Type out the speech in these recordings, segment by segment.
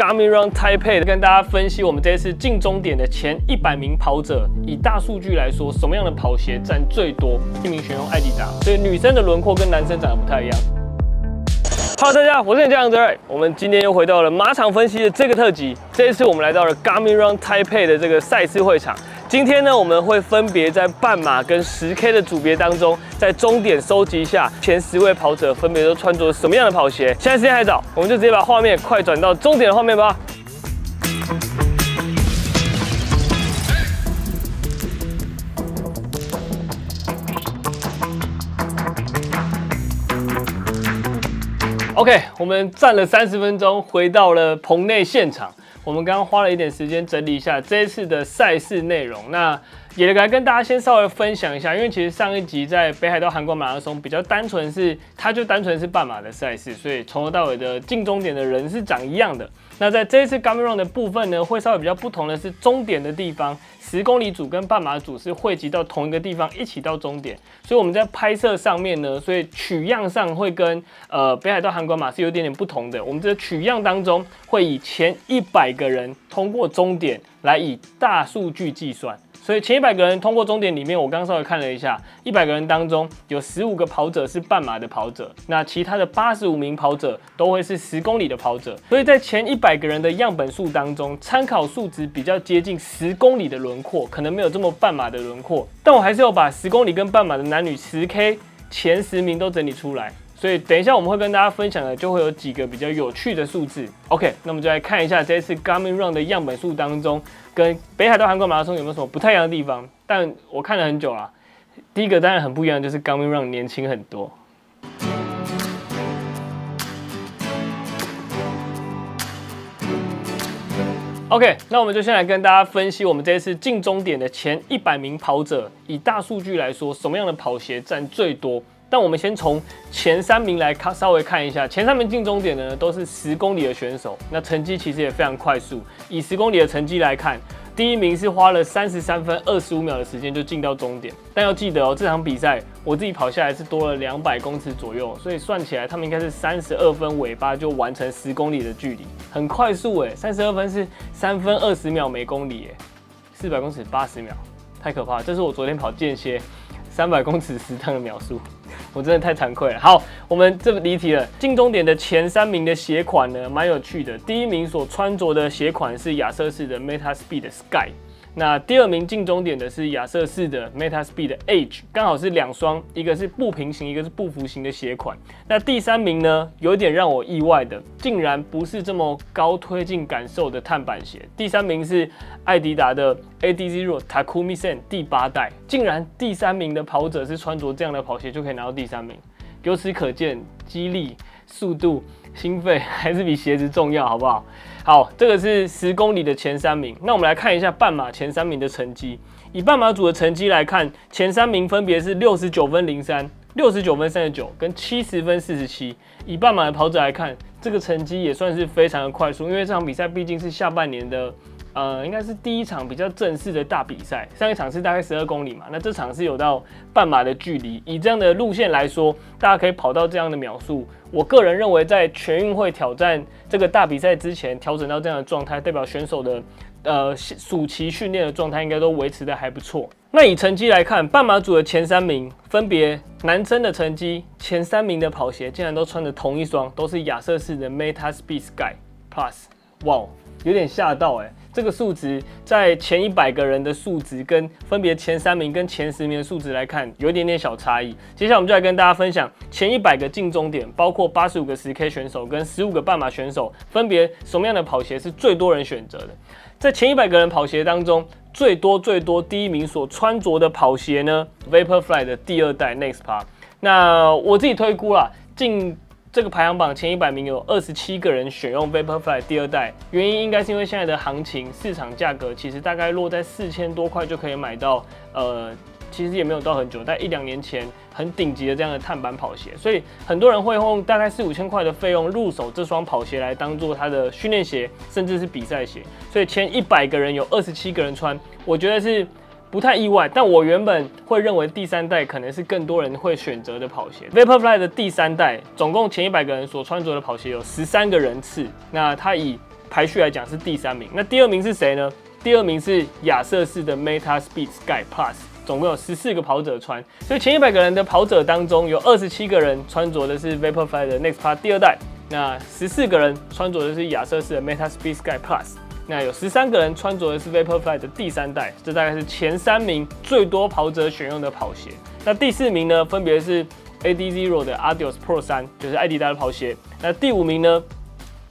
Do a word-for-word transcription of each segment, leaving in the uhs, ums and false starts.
Garmin Run Taipei 跟大家分析我们这次进终点的前一百名跑者，以大数据来说，什么样的跑鞋占最多？一名选用艾迪达，所以女生的轮廓跟男生长得不太一样。Hello 大家好，我是你家长泽瑞，我们今天又回到了马场分析的这个特辑。这一次我们来到了 Garmin Run Taipei 的这个赛事会场。 今天呢，我们会分别在半马跟十K 的组别当中，在终点收集一下前十位跑者分别都穿着什么样的跑鞋。现在时间还早，我们就直接把画面快转到终点的画面吧。OK， 我们站了三十分钟，回到了棚内现场。 我们刚刚花了一点时间整理一下这一次的赛事内容，那也来跟大家先稍微分享一下，因为其实上一集在北海道函馆马拉松比较单纯是，它就单纯是半马的赛事，所以从头到尾的进终点的人是长一样的。那在这一次 Garmin Run 的部分呢，会稍微比较不同的是终点的地方，十公里组跟半马组是汇集到同一个地方一起到终点，所以我们在拍摄上面呢，所以取样上会跟呃北海道函馆马是有点点不同的。我们这取样当中会以前一百个人通过终点来以大数据计算。 所以前一百个人通过终点里面，我刚稍微看了一下， 一百个人当中有十五个跑者是半马的跑者，那其他的八十五名跑者都会是十公里的跑者。所以在前一百个人的样本数当中，参考数值比较接近十公里的轮廓，可能没有这么半马的轮廓，但我还是要把十公里跟半马的男女十K 前十名都整理出来。 所以等一下我们会跟大家分享的，就会有几个比较有趣的数字。OK， 那我们就来看一下这次 Garmin Run 的样本数当中，跟北海道函馆马拉松有没有什么不太一样的地方？但我看了很久啦，第一个当然很不一样，就是 Garmin Run 年轻很多。 OK， 那我们就先来跟大家分析我们这一次进终点的前一百名跑者，以大数据来说，什么样的跑鞋占最多？但我们先从前三名来看，稍微看一下，前三名进终点的呢都是十公里的选手，那成绩其实也非常快速。以十公里的成绩来看，第一名是花了三十三分二十五秒的时间就进到终点，但要记得哦，这场比赛我自己跑下来是多了两百公尺左右，所以算起来他们应该是三十二分尾巴就完成十公里的距离。 很快速哎、欸， 三十二分是三分二十秒每公里哎、欸， 四百公尺八十秒，太可怕了！这是我昨天跑间歇三百公尺时趟的秒数，我真的太惭愧了。好，我们这离题了。进终点的前三名的鞋款呢，蛮有趣的。第一名所穿着的鞋款是亚瑟士的 Meta Speed Sky， 那第二名进终点的是亚瑟士的 MetaSpeed Edge， 刚好是两双，一个是不平行，一个是不服型的鞋款。那第三名呢，有点让我意外的，竟然不是这么高推进感受的碳板鞋。第三名是艾迪达的 A D Zero Takumi Sen 第八代，竟然第三名的跑者是穿着这样的跑鞋就可以拿到第三名。由此可见，激励、速度、心肺还是比鞋子重要，好不好？ 好，这个是十公里的前三名。那我们来看一下半马前三名的成绩。以半马组的成绩来看，前三名分别是六十九分零三、六十九分三十九跟七十分四十七。以半马的跑者来看，这个成绩也算是非常的快速，因为这场比赛毕竟是下半年的，呃，应该是第一场比较正式的大比赛。上一场是大概十二公里嘛，那这场是有到半马的距离。以这样的路线来说，大家可以跑到这样的秒数。 我个人认为，在全运会挑战这个大比赛之前，调整到这样的状态，代表选手的呃暑期训练的状态应该都维持得还不错。那以成绩来看，半马组的前三名分别男生的成绩，前三名的跑鞋竟然都穿着同一双，都是亚瑟士的 Meta Speed Sky Plus， 哇，有点吓到哎、欸。 这个数值在前一百个人的数值跟分别前三名跟前十名的数值来看，有一点点小差异。接下来我们就来跟大家分享前一百个进终点，包括八十五个十 K 选手跟十五个半马选手，分别什么样的跑鞋是最多人选择的。在前一百个人跑鞋当中，最多最多第一名所穿着的跑鞋呢 ，Vaporfly 的第二代 Next Par。那我自己推估啦，进 这个排行榜前一百名有二十七个人选用 Vaporfly 第二代，原因应该是因为现在的行情市场价格其实大概落在四千多块就可以买到，呃，其实也没有到很久，在一两年前很顶级的这样的碳板跑鞋，所以很多人会用大概四五千块的费用入手这双跑鞋来当做他的训练鞋，甚至是比赛鞋。所以前一百个人有二十七个人穿，我觉得是 不太意外，但我原本会认为第三代可能是更多人会选择的跑鞋。Vaporfly 的第三代，总共前一百个人所穿着的跑鞋有十三个人次，那它以排序来讲是第三名。那第二名是谁呢？第二名是亚瑟士的 Meta Speed Sky Plus， 总共有十四个跑者穿。所以前一百个人的跑者当中，有二十七个人穿着的是 Vaporfly 的 Next Par 第二代，那十四个人穿着的是亚瑟士的 Meta Speed Sky Plus。 那有十三个人穿着的是 Vaporfly 的第三代，这大概是前三名最多跑者选用的跑鞋。那第四名呢，分别是 A D Zero 的 ADIOS Pro 三，就是艾迪达的跑鞋。那第五名呢，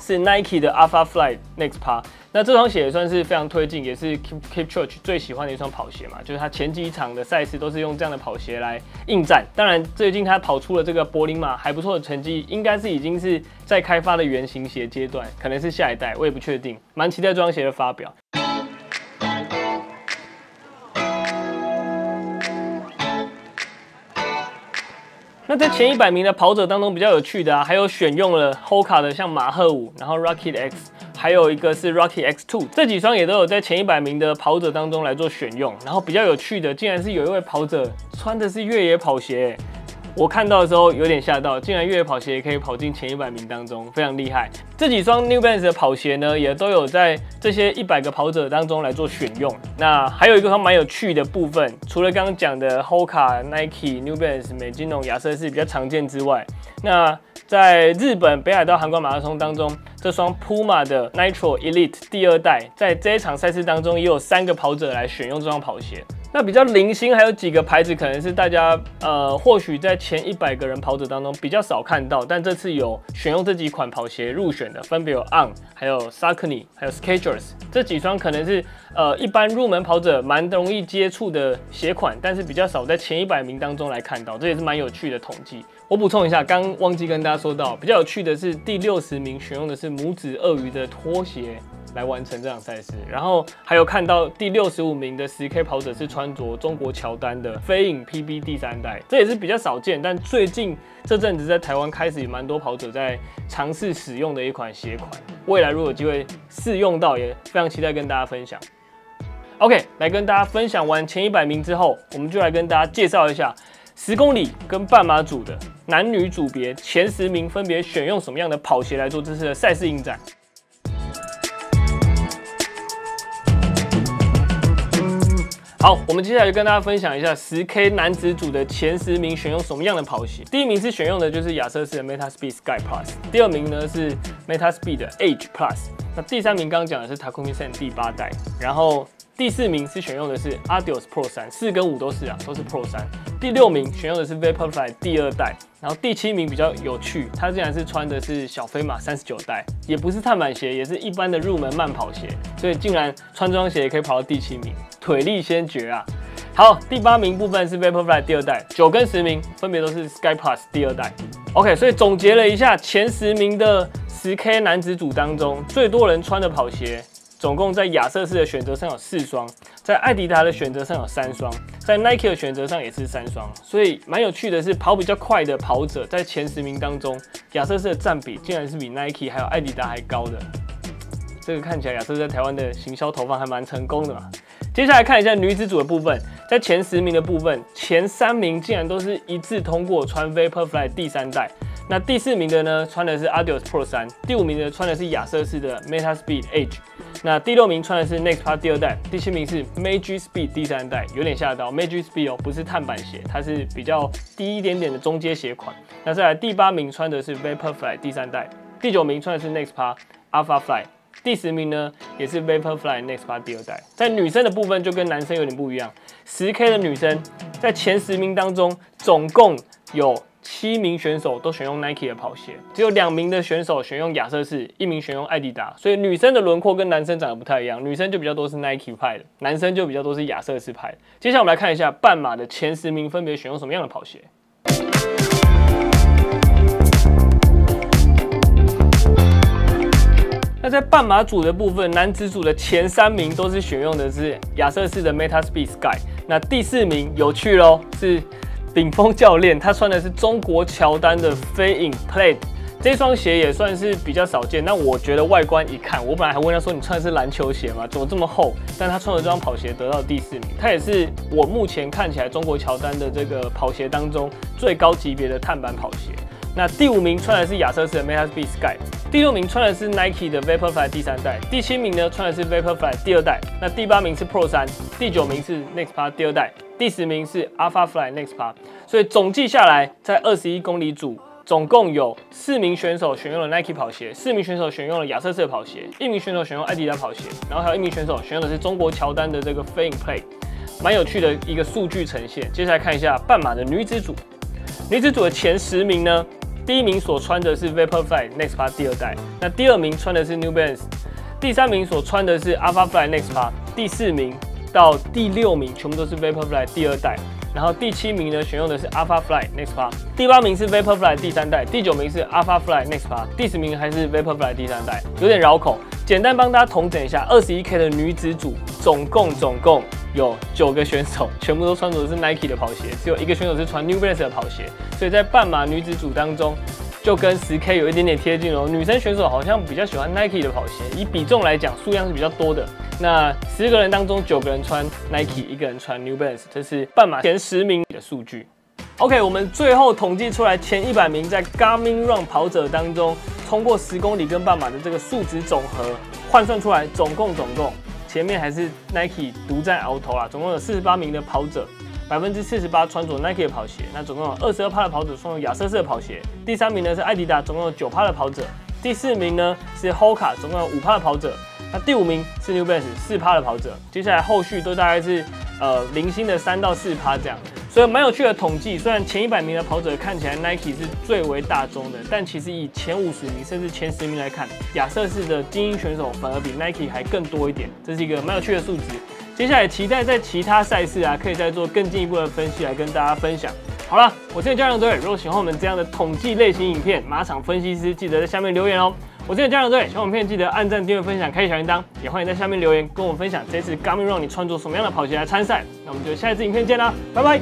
是 Nike 的 Alpha Fly Next Par。那这双鞋也算是非常推进，也是 Kipchoge 最喜欢的一双跑鞋嘛，就是他前几场的赛事都是用这样的跑鞋来应战。当然，最近他跑出了这个柏林马还不错的成绩，应该是已经是在开发的原型鞋阶段，可能是下一代，我也不确定，蛮期待这双鞋的发表。 那在前一百名的跑者当中，比较有趣的啊，还有选用了 Hoka 的像马赫五，然后 Rocket X， 还有一个是 Rocket X Two， 这几双也都有在前一百名的跑者当中来做选用。然后比较有趣的，竟然是有一位跑者穿的是越野跑鞋、欸，我看到的时候有点吓到，竟然越野跑鞋也可以跑进前一百名当中，非常厉害。这几双 New Balance 的跑鞋呢，也都有在这些一百个跑者当中来做选用。那还有一个还蛮有趣的部分，除了刚刚讲的 Hoka、Nike、New Balance、美津浓、亚瑟士比较常见之外，那在日本北海道函馆马拉松当中，这双 Puma 的 Nitro Elite 第二代，在这一场赛事当中，也有三个跑者来选用这双跑鞋。 那比较零星，还有几个牌子可能是大家呃，或许在前一百个人跑者当中比较少看到，但这次有选用这几款跑鞋入选的，分别有 On， 还有 Saucony， 还有 Skechers 这几双可能是呃一般入门跑者蛮容易接触的鞋款，但是比较少在前一百名当中来看到，这也是蛮有趣的统计。我补充一下，刚忘记跟大家说到，比较有趣的是第六十名选用的是拇指鳄鱼的拖鞋。 来完成这场赛事，然后还有看到第六十五名的十 K 跑者是穿着中国乔丹的飞影 P B 第三代，这也是比较少见，但最近这阵子在台湾开始也蛮多跑者在尝试使用的一款鞋款，未来如果有机会试用到，也非常期待跟大家分享。OK， 来跟大家分享完前一百名之后，我们就来跟大家介绍一下十公里跟半马组的男女组别前十名分别选用什么样的跑鞋来做这次的赛事应战。 好，我们接下来就跟大家分享一下十 K 男子组的前十名选用什么样的跑鞋。第一名是选用的就是亚瑟士的 MetaSpeed Sky Plus， 第二名呢是 MetaSpeed 的 Edge Plus， 那第三名刚刚讲的是 Takumi Sen 第八代，然后第四名是选用的是 Adios Pro 三， 四跟五都是啊，都是 Pro 三。第六名选用的是 Vaporfly 第二代，然后第七名比较有趣，他竟然是穿的是小飞马三十九代，也不是碳板鞋，也是一般的入门慢跑鞋，所以竟然穿这双鞋也可以跑到第七名。 腿力先决啊！好，第八名部分是 Vaporfly 第二代，九跟十名分别都是 Sky Plus 第二代。OK， 所以总结了一下前十名的十 K 男子组当中，最多人穿的跑鞋，总共在亚瑟士的选择上有四双，在艾迪达的选择上有三双，在 Nike 的选择上也是三双。所以蛮有趣的是，跑比较快的跑者在前十名当中，亚瑟士的占比竟然是比 Nike 还有艾迪达还高的。这个看起来亚瑟士在台湾的行销投放还蛮成功的嘛。 接下来看一下女子组的部分，在前十名的部分，前三名竟然都是一致通过穿 Vaporfly 第三代。那第四名的呢，穿的是 Adios Pro 三；第五名的穿的是亚瑟士的 MetaSpeed Edge； 那第六名穿的是 Next Par 第二代；第七名是 Major Speed 第三代，有点吓到 Major Speed 哦，不是碳板鞋，它是比较低一点点的中阶鞋款。那再来第八名穿的是 Vaporfly 第三代；第九名穿的是 Next Par Alpha Fly。 第十名呢，也是 Vaporfly Next Par 第二代。在女生的部分就跟男生有点不一样， 十 K 的女生在前十名当中，总共有七名选手都选用 Nike 的跑鞋，只有两名的选手选用亚瑟士，一名选用艾迪达。所以女生的轮廓跟男生长得不太一样，女生就比较多是 Nike 派的，男生就比较多是亚瑟士派的。接下来我们来看一下半马的前十名分别选用什么样的跑鞋。 那在半马组的部分，男子组的前三名都是选用的是亚瑟士的 MetaSpeed Sky。那第四名有趣咯，是顶峰教练，他穿的是中国乔丹的飞影 Plaid。 这双鞋也算是比较少见，那我觉得外观一看，我本来还问他说你穿的是篮球鞋吗？怎么这么厚？但他穿的这双跑鞋得到第四名，它也是我目前看起来中国乔丹的这个跑鞋当中最高级别的碳板跑鞋。那第五名穿的是亚瑟士的 Meta Speed Sky， 第六名穿的是 Nike 的 Vaporfly 第三代，第七名呢穿的是 Vaporfly 第二代，那第八名是 Pro 三，第九名是 Next Par 第二代，第十名是 Alpha Fly Next Par。所以总计下来，在二十一公里组。 总共有四名选手选用了 Nike 跑鞋，四名选手选用了亚瑟士的跑鞋，一名选手选用艾迪达跑鞋，然后还有一名选手选用的是中国乔丹的这个 Fade and Play， 蛮有趣的一个数据呈现。接下来看一下半马的女子组，女子组的前十名呢，第一名所穿的是 Vaporfly Next Par 第二代，那第二名穿的是 New Balance， 第三名所穿的是 Alpha Fly Next Par， 第四名到第六名全部都是 Vaporfly 第二代。 然后第七名呢，选用的是 Alpha Fly Next Par， 第八名是 Vaporfly 第三代，第九名是 Alpha Fly Next Par， 第十名还是 Vaporfly 第三代，有点绕口。简单帮大家统整一下 ，二十一K 的女子组总共总共有九个选手，全部都穿着的是 Nike 的跑鞋，只有一个选手是穿 New Balance 的跑鞋，所以在半马女子组当中。 就跟 十K 有一点点贴近哦，女生选手好像比较喜欢 Nike 的跑鞋，以比重来讲，数量是比较多的。那十个人当中，九个人穿 Nike， 一个人穿 New Balance， 这是半马前十名的数据。OK， 我们最后统计出来前一百名在 Garmin Run 跑者当中，通过十公里跟半马的这个数值总和换算出来，总共总共前面还是 Nike 独占鳌头啦，总共有四十八名的跑者。 百分之四十八穿着 Nike 的跑鞋，那总共有二十二趴的跑者穿着亚瑟士的跑鞋。第三名呢是艾迪达，总共有九趴的跑者。第四名呢是 Hoka， 总共有五趴的跑者。那第五名是 New Balance， 四趴的跑者。接下来后续都大概是呃零星的三到四趴这样。所以蛮有趣的统计，虽然前一百名的跑者看起来 Nike 是最为大宗的，但其实以前五十名甚至前十名来看，亚瑟士的精英选手反而比 Nike 还更多一点，这是一个蛮有趣的数值。 接下来期待在其他赛事啊，可以再做更进一步的分析来跟大家分享。好了，我是家长队，如果喜欢我们这样的统计类型影片，马场分析师记得在下面留言哦。我是家长队，喜欢我们片记得按赞、订阅、分享、开启小铃铛，也欢迎在下面留言跟我们分享这次 Garmin Run 你穿着什么样的跑鞋来参赛。那我们就下一次影片见啦，拜拜。